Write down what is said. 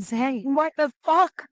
Zay, what the fuck?